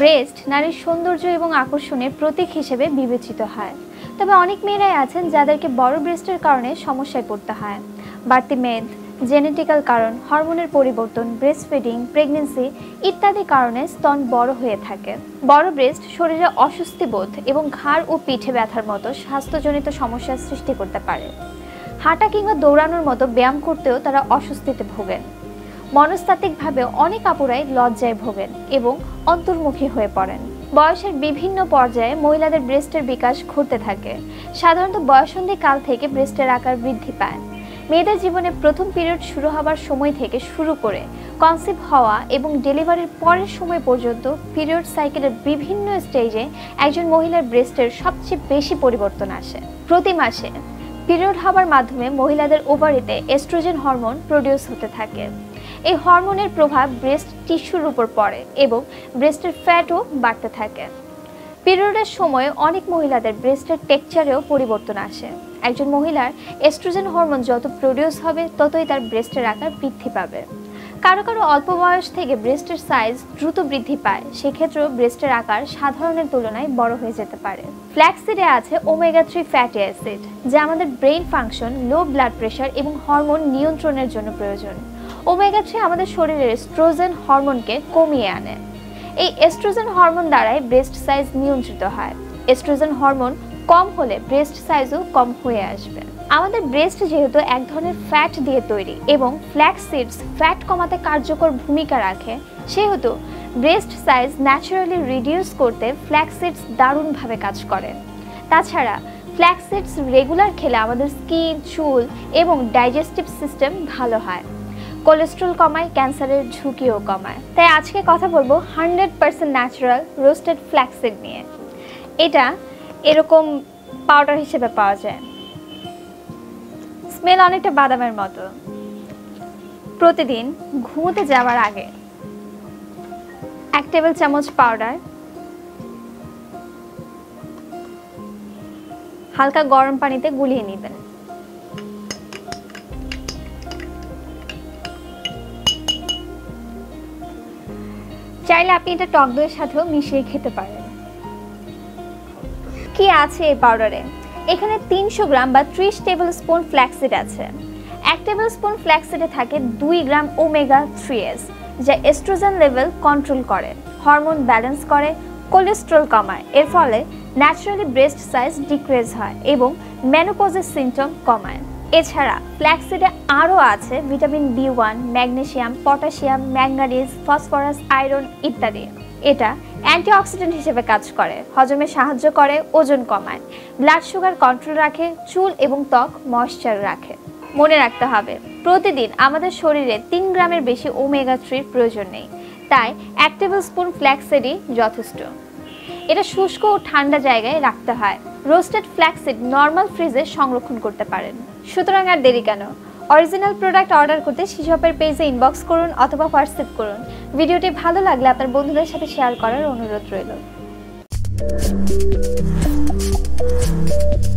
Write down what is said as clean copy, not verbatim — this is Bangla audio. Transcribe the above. ব্রেস্ট নারীর সৌন্দর্য এবং আকর্ষণের প্রতীক হিসেবে বিবেচিত হয়। তবে অনেক মেয়েরাই আছেন যাদেরকে বড় ব্রেস্টের কারণে সমস্যায় পড়তে হয়। বাড়তি মেদ, জেনেটিক্যাল কারণ, হরমোনের পরিবর্তন, ব্রেস্ট ফিডিং, প্রেগনেন্সি ইত্যাদি কারণে স্তন বড় হয়ে থাকে। বড় ব্রেস্ট শরীরে অস্বস্তি বোধ এবং ঘাড় ও পিঠে ব্যথার মতো স্বাস্থ্যজনিত সমস্যার সৃষ্টি করতে পারে। হাঁটা কিংবা দৌড়ানোর মতো ব্যায়াম করতেও তারা অস্বস্তিতে ভোগেন। মনস্তাত্ত্বিকভাবে অনেক আপুরাই লজ্জায় ভোগেন এবং অন্তর্মুখী হয়ে পড়েন। বয়সের বিভিন্ন পর্যায়ে মহিলাদের ব্রেস্টের বিকাশ ঘটতে থাকে। সাধারণত বয়সন্ধিকাল থেকে ব্রেস্টের আকার বৃদ্ধি পায়। মেয়েদের জীবনে প্রথম পিরিয়ড শুরু হওয়ার সময় থেকে শুরু করে কনসিভ হওয়া এবং ডেলিভারির পরের সময় পর্যন্ত পিরিয়ড সাইকেলের বিভিন্ন স্টেজে একজন মহিলার ব্রেস্টের সবচেয়ে বেশি পরিবর্তন আসে। প্রতি মাসে পিরিয়ড হওয়ার মাধ্যমে মহিলাদের ওভারিতে এস্ট্রোজেন হরমোন প্রডিউস হতে থাকে। এই হরমোনের প্রভাব ব্রেস্ট টিস্যুর উপর পড়ে এবং ব্রেস্টের ফ্যাটও বাড়তে থাকে। পিরিয়ডের সময় অনেক মহিলাদের ব্রেস্টের টেক্সচারেও পরিবর্তন আসে। একজন মহিলার এস্ট্রোজেন হরমোন যত প্রডিউস হবে ততই তার ব্রেস্টের আকার বৃদ্ধি পাবে। কারো কারো অল্প বয়স থেকে ব্রেস্টের সাইজ দ্রুত বৃদ্ধি পায়, সেক্ষেত্রেও ব্রেস্টের আকার সাধারণের তুলনায় বড় হয়ে যেতে পারে। ফ্ল্যাক্সিডে আছে ওমেগা 3 ফ্যাটি অ্যাসিড, যা আমাদের brain function, low blood pressure এবং হরমোন নিয়ন্ত্রণের জন্য প্রয়োজন। ওমেগা 3 আমাদের শরীরের এস্ট্রোজেন হরমোনকে কমিয়ে আনে। এই এস্ট্রোজেন হরমোন দ্বারাই ব্রেস্ট সাইজ নিয়ন্ত্রিত হয়। এস্ট্রোজেন হরমোন কম হলে ব্রেস্ট সাইজও কম হয়ে আসবে। আমাদের ব্রেস্ট যেহেতু এক ধরনের ফ্যাট দিয়ে তৈরি এবং ফ্ল্যাক্স সিডস ফ্যাট কমাতে কার্যকর ভূমিকা রাখে, সেহেতু ব্রেস্ট সাইজ ন্যাচারালি রিডিউস করতে ফ্ল্যাক্স সিডস দারুণভাবে কাজ করে। তাছাড়া ফ্ল্যাক্স সিডস রেগুলার খেলে আমাদের স্কিন, চুল এবং ডাইজেস্টিভ সিস্টেম ভালো হয়, কোলেস্ট্রল কমায়, ক্যান্সারের ঝুঁকিও কমায়। তাই আজকে কথা বলবো 100% ন্যাচারাল রোস্টেড ফ্ল্যাক্সিড নিয়ে। এটা এরকম পাউডার হিসেবে পাওয়া যায়, স্মেল অনেকটা বাদামের মতো। প্রতিদিন ঘুমোতে যাওয়ার আগে 1 টেবিল চামচ পাউডার হালকা গরম পানিতে গুলিয়ে নেবেন। চাইলে আপনি এটা টক দইয়ের সাথেও মিশিয়ে খেতে পারেন। কি আছে এই পাউডারে? এখানে 300 গ্রাম বা 30 টেবিল স্পুন ফ্ল্যাক্সিড আছে। 1 টেবিল স্পুন ফ্ল্যাক্সিডে থাকে 2 গ্রাম ওমেগা 3 যা এস্ট্রোজেন লেভেল কন্ট্রোল করে, হরমোন ব্যালেন্স করে, কোলেস্ট্রল কমায়। এর ফলে ন্যাচারালি ব্রেস্ট সাইজ ডিক্রিজ হয় এবং মেনোপজের সিমটম কমায়। এছাড়া ফ্ল্যাক্সিডে আরও আছে vitamin B1, magnesium, potassium, manganese, phosphorus, iron ইত্যাদি। এটা অ্যান্টিঅক্সিডেন্ট হিসেবে কাজ করে, হজমে সাহায্য করে, ওজন কমায়, ব্লাড সুগার কন্ট্রোল রাখে, চুল এবং ত্বক ময়েশ্চার রাখে। মনে রাখতে হবে প্রতিদিন আমাদের শরীরে 3 গ্রামের বেশি ওমেগা 3 প্রয়োজন নেই, তাই 1 টেবিল স্পুন ফ্ল্যাক্সিডই যথেষ্ট। এটা শুষ্ক ও ঠান্ডা জায়গায় রাখতে হয়। রোস্টেড ফ্ল্যাক্সিড নর্মাল ফ্রিজে সংরক্ষণ করতে পারেন। সুতরাং আর দেরি কেন? অরিজিনাল প্রোডাক্ট অর্ডার করতে সিশপের পেজে ইনবক্স করুন অথবা হোয়াটসঅ্যাপ করুন। ভিডিওটি ভালো লাগলে আপনার বন্ধুদের সাথে শেয়ার করার অনুরোধ রইল।